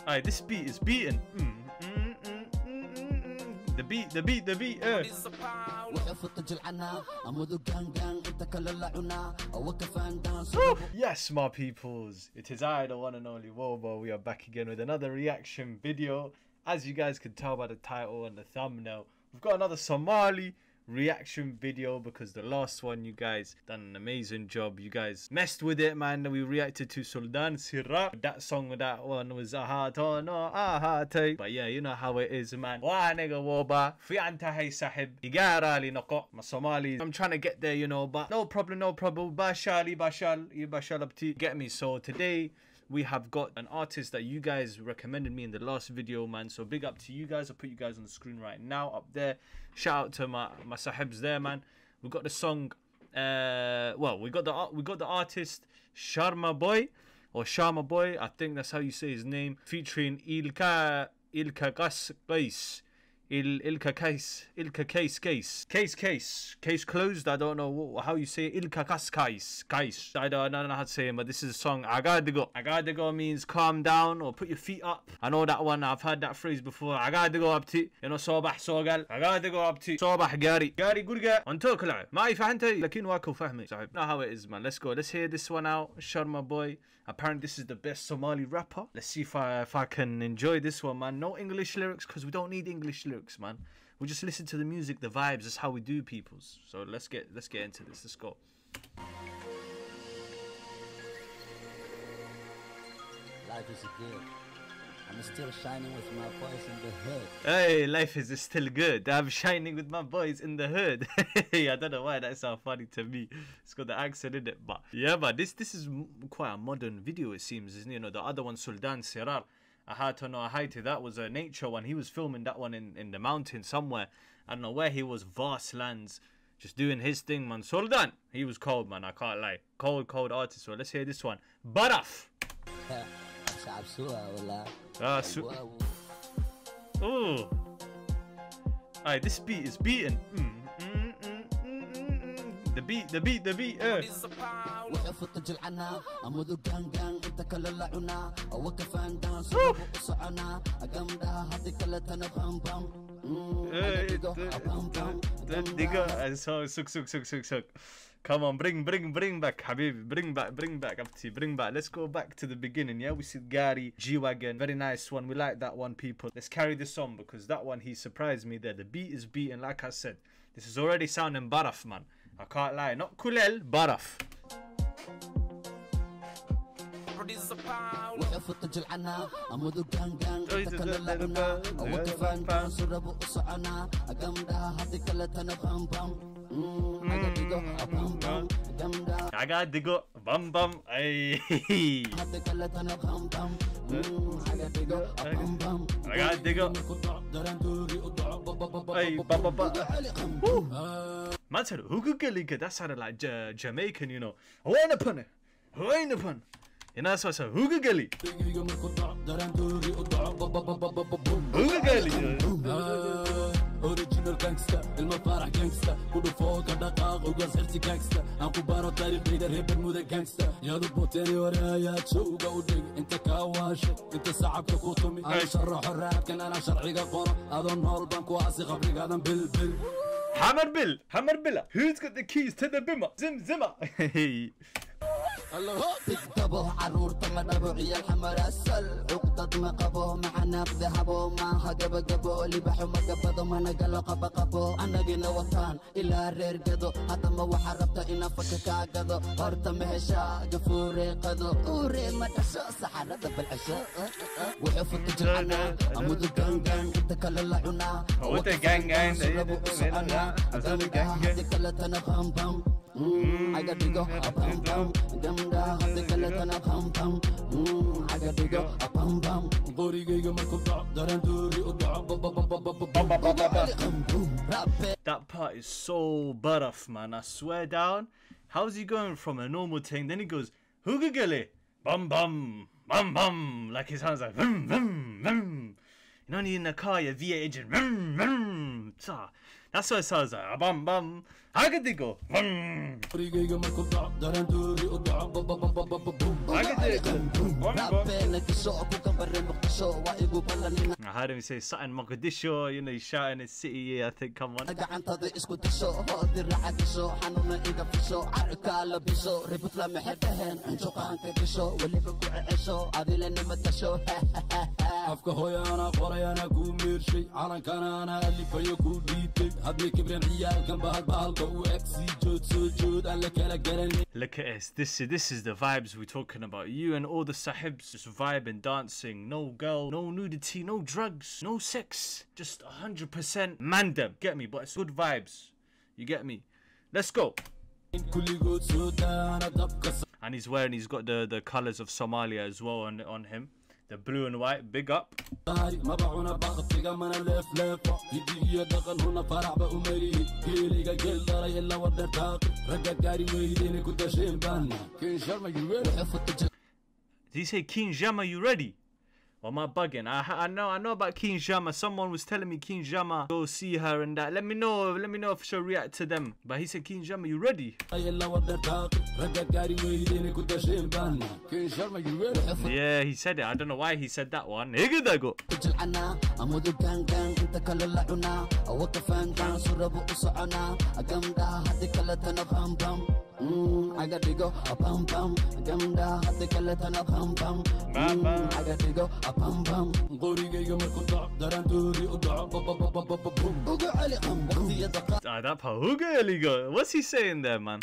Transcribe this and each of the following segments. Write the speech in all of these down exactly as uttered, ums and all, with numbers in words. Alright, this beat is beaten. Mm, mm, mm, mm, mm, mm. The beat, the beat, the beat. Uh. Woo! Yes, my peoples. It is I, the one and only Woabah. We are back again with another reaction video. As you guys can tell by the title and the thumbnail, we've got another Somali reaction video because the last one you guys done an amazing job. You guys messed with it, man. We reacted to Suldaan Seeraar. That song, that one was a hard on, a hard take. But yeah, you know how it is, man. Wah nigga Woabah, fi anta hay sahib, igara li naqo. My Somalis, I'm trying to get there, you know. But no problem, no problem. Bashali, bashal, bashal abti. Get me. So today we have got an artist that you guys recommended me in the last video, man. So big up to you guys. I'll put you guys on the screen right now, up there. Shout out to my my sahibs there, man. We got the song. Uh, well, we got the we got the artist Sharma Boy or Sharma Boy. I think that's how you say his name. Featuring Ilka Ilkacase Qays. Il Ilkacase Ilkacase Qays Case Case Case Closed. I don't know how you say it. Ilkacase Qays Qays. I don't know how to say it, but this is a song. Caga Dhigo. Caga Dhigo means calm down or put your feet up. I know that one. I've heard that phrase before. Caga Dhigo abti. You know, Sobah Sogal. Caga Dhigo abti. Sobah Gari Gari Gurga. Until Kala. Ma'i fahante. Lakin wako fahmi. So I know how it is, man. Let's go. Let's hear this one out. Sharma Boy. Apparently this is the best Somali rapper. Let's see if I if I can enjoy this one, man. No English lyrics because we don't need English lyrics. Lyrics, man, we just listen to the music, the vibes. That's how we do, peoples. So let's get let's get into this. Let's go. Life is good. I'm still shining with my boys in the hood. Hey, life is still good. I'm shining with my boys in the hood. Hey, I don't know why that sounds funny to me. It's got the accent in it, but yeah, but this this is quite a modern video, it seems, isn't it? You know, the other one, Suldaan Seeraar. Aha to no ahaiti, that was a nature one. He was filming that one in, in the mountain somewhere. I don't know where he was, vast lands, just doing his thing, man. Suldaan, he was cold, man, I can't lie. Cold, cold artist. So let's hear this one. Baraf! Ah, su Ooh. Alright, this beat is beaten. Mm, mm, mm, mm, mm, mm. The beat, the beat, the beat, uh. Come on, bring, bring, bring back, Habib, bring back, bring back, Abti, bring back. Let's go back to the beginning, yeah? We see Gary, G-Wagon, very nice one. We like that one, people. Let's carry this on because that one, he surprised me there. The beat is beaten, like I said. This is already sounding baraf, man. I can't lie. Not kulel, baraf. Caga Dhigo bum bum. Ay. Caga Dhigo. Ay, ba ba ba. Man said, "Hugukalika." That sounded like J Jamaican, you know. Who ain't upon it? Who ain't upon? You know, so I said, Hooga Gilly. Hooga Gilly. Original gangster, Ilma Para gangster, Kudufoka Daka, Ugas Herzi gangster, Akubaro Tari, the Ribbon with a gangster, Yadu Boteria, Chuga Uding, Intakawash, Intasak Kotomi, Ashara Harap, and Ashar Rigapora, Adon Horban Kwasi, Abrigadam Bill Bill. Hammer Bill, Hammer Billa. Who's got the keys to the Bimmer? Zim Zimmer. Hey. I I got to go a bum bum, Gamda, the Galatana bum bum. I got to go a bum bum, Borigo Makuka, Doranduri. That part is so baraf, man. I swear down. How's he going from a normal thing? Then he goes, Hugugele, bum bum, bum bum. Like his hands like, vroom, vroom, vroom. You know, in a car, your V A engine, vroom, vroom. That's what it sounds like. Bum bum. Caga Dhigo. Bum. Caga Dhigo. I heard him say something Mogadishu, you know, he's shouting his city, yeah, I think, come on. Look at us, this, this is the vibes we're talking about. You and all the sahibs just vibing, dancing, no girl, no nudity, no drugs, no sex, just one hundred percent mandem, get me, but it's good vibes, you get me, let's go. And he's wearing, he's got the, the colours of Somalia as well on, on him, the blue and white, big up. Did he say, King Jama, you ready? Or am I bugging? I, I know I know about King Jama. Someone was telling me King Jama, go see her and that. Let me know, let me know if she'll react to them. But he said, King Jama, you ready? Yeah, he said it. I don't know why he said that one. Here they go. Ah, that part. What's he saying there, man?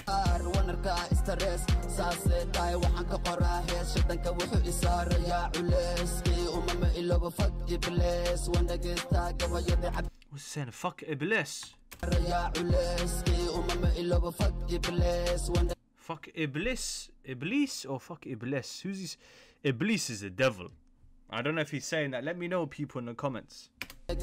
What's he saying? Fuck Iblis. Fuck Iblis, Iblis or fuck Iblis? Who's this? Iblis is the devil. I don't know if he's saying that. Let me know, people, in the comments. Hey.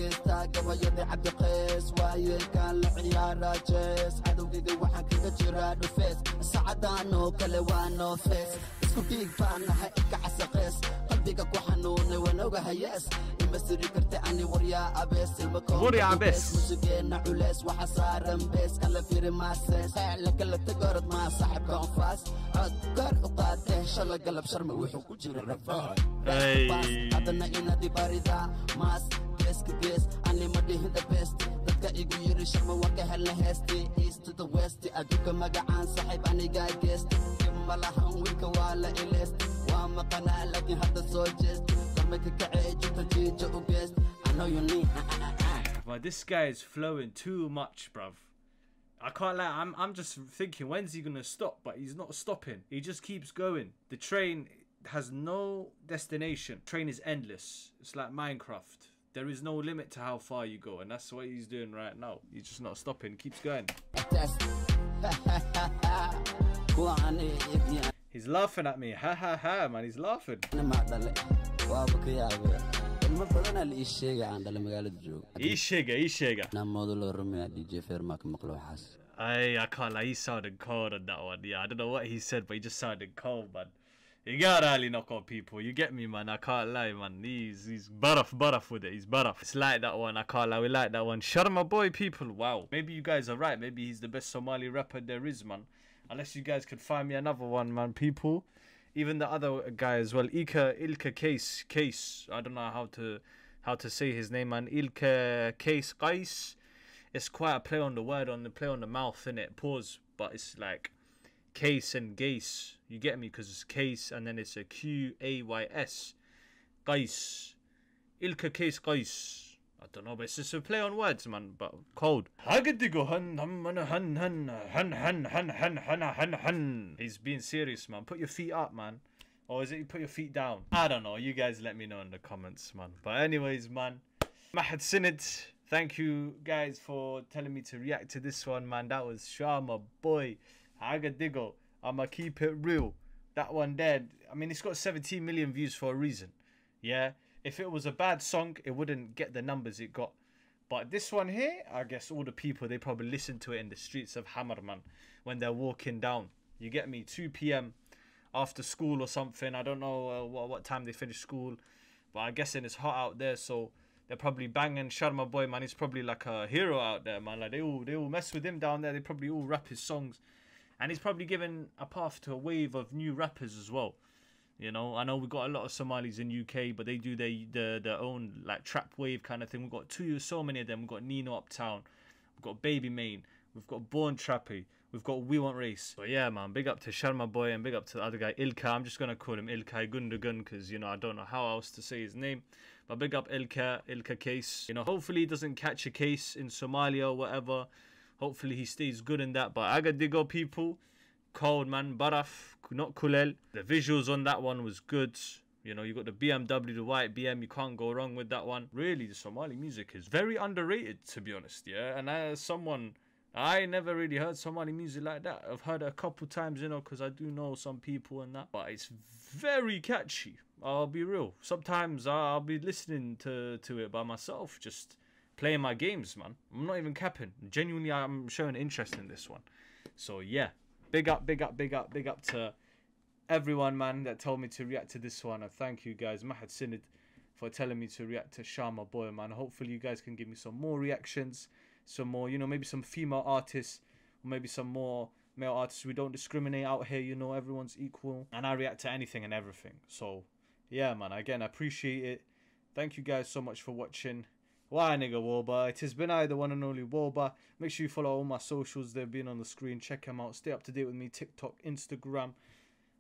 But this guy is flowing too much, bruv. I can't lie, I'm, I'm just thinking, when's he gonna stop? But he's not stopping. He just keeps going. The train has no destination. The train is endless. It's like Minecraft. There is no limit to how far you go, and that's what he's doing right now. He's just not stopping, keeps going. He's laughing at me, ha ha ha, man, he's laughing. I, I can't lie, he sounded cold on that one. Yeah, I don't know what he said, but he just sounded cold, man. You gotta really knock on people, you get me, man. I can't lie, man. He's, he's baraf, baraf with it, he's baraf. It's like that one, I can't lie, we like that one. Sharma Boy, people, wow. Maybe you guys are right, maybe he's the best Somali rapper there is, man. Unless you guys could find me another one, man, people. Even the other guy as well, Ika, Ilkacase Qays. I don't know how to how to say his name, man. Ilkacase Qays. It's quite a play on the word, on the play on the mouth, innit? Pause, but it's like Case and Gays, you get me, because it's Case and then it's a Q A Y S. Qays. Ilkacase Qays. I don't know, but it's just a play on words, man, but cold. Caga Dhigo hun hun hun hun hun hun hun hun hun hun. He's being serious, man. Put your feet up, man. Or is it you put your feet down? I don't know. You guys let me know in the comments, man. But anyways, man. Mahad Sinad. Thank you guys for telling me to react to this one, man. That was Sharma Boy. Caga Dhigo, I'ma keep it real. That one there, I mean, it's got seventeen million views for a reason. Yeah, if it was a bad song, it wouldn't get the numbers it got. But this one here, I guess all the people, they probably listen to it in the streets of Hammerman when they're walking down. You get me? two P M after school or something. I don't know uh, what, what time they finish school, but I'm guessing it's hot out there, so they're probably banging Sharma Boy, man. He's probably like a hero out there, man. Like they all, they all mess with him down there. They probably all rap his songs. And he's probably given a path to a wave of new rappers as well. You know, I know we've got a lot of Somalis in U K, but they do their, their, their own like trap wave kind of thing. We've got two, so many of them. We've got Nino Uptown. We've got Baby Main. We've got Born Trappy. We've got We Want Race. But yeah, man, big up to Sharma Boy and big up to the other guy, Ilkay. I'm just going to call him Ilkay Gundugun because, you know, I don't know how else to say his name. But big up Ilkay, Ilkacase. You know, hopefully he doesn't catch a case in Somalia or whatever. Hopefully he stays good in that. But Caga Dhigo, people. Cold, man. Baraf, not Kulel. The visuals on that one was good. You know, you got the B M W, the white B M. You can't go wrong with that one. Really, the Somali music is very underrated, to be honest, yeah. And as someone, I never really heard Somali music like that. I've heard it a couple times, you know, because I do know some people and that. But it's very catchy. I'll be real. Sometimes I'll be listening to, to it by myself, just playing my games, man. I'm not even capping. Genuinely, I'm showing interest in this one. So, yeah. Big up, big up, big up, big up to everyone, man, that told me to react to this one. And thank you guys, Mahad Sinad, for telling me to react to Sharma Boy, man. Hopefully you guys can give me some more reactions, some more, you know, maybe some female artists, or maybe some more male artists. We don't discriminate out here, you know, everyone's equal. And I react to anything and everything. So, yeah, man, again, I appreciate it. Thank you guys so much for watching. Why nigga Woabah, it has been I, the one and only Woabah. Make sure you follow all my socials, they've been on the screen, check them out, stay up to date with me, TikTok, Instagram,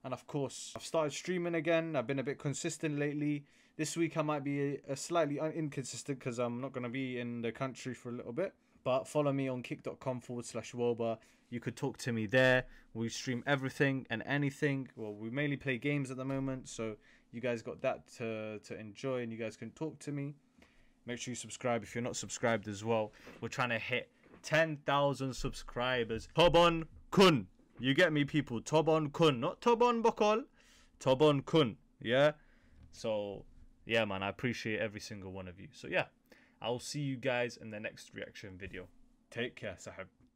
and of course, I've started streaming again, I've been a bit consistent lately. This week I might be a, a slightly inconsistent because I'm not going to be in the country for a little bit. But follow me on kick.com forward slash Woabah. You could talk to me there. We stream everything and anything. Well, we mainly play games at the moment, so you guys got that to, to enjoy and you guys can talk to me. Make sure you subscribe if you're not subscribed as well. We're trying to hit ten thousand subscribers. Tobon kun. You get me, people? Tobon kun. Not Tobon Bokol. Tobon kun. Yeah? So, yeah, man. I appreciate every single one of you. So, yeah. I'll see you guys in the next reaction video. Take care, sahab.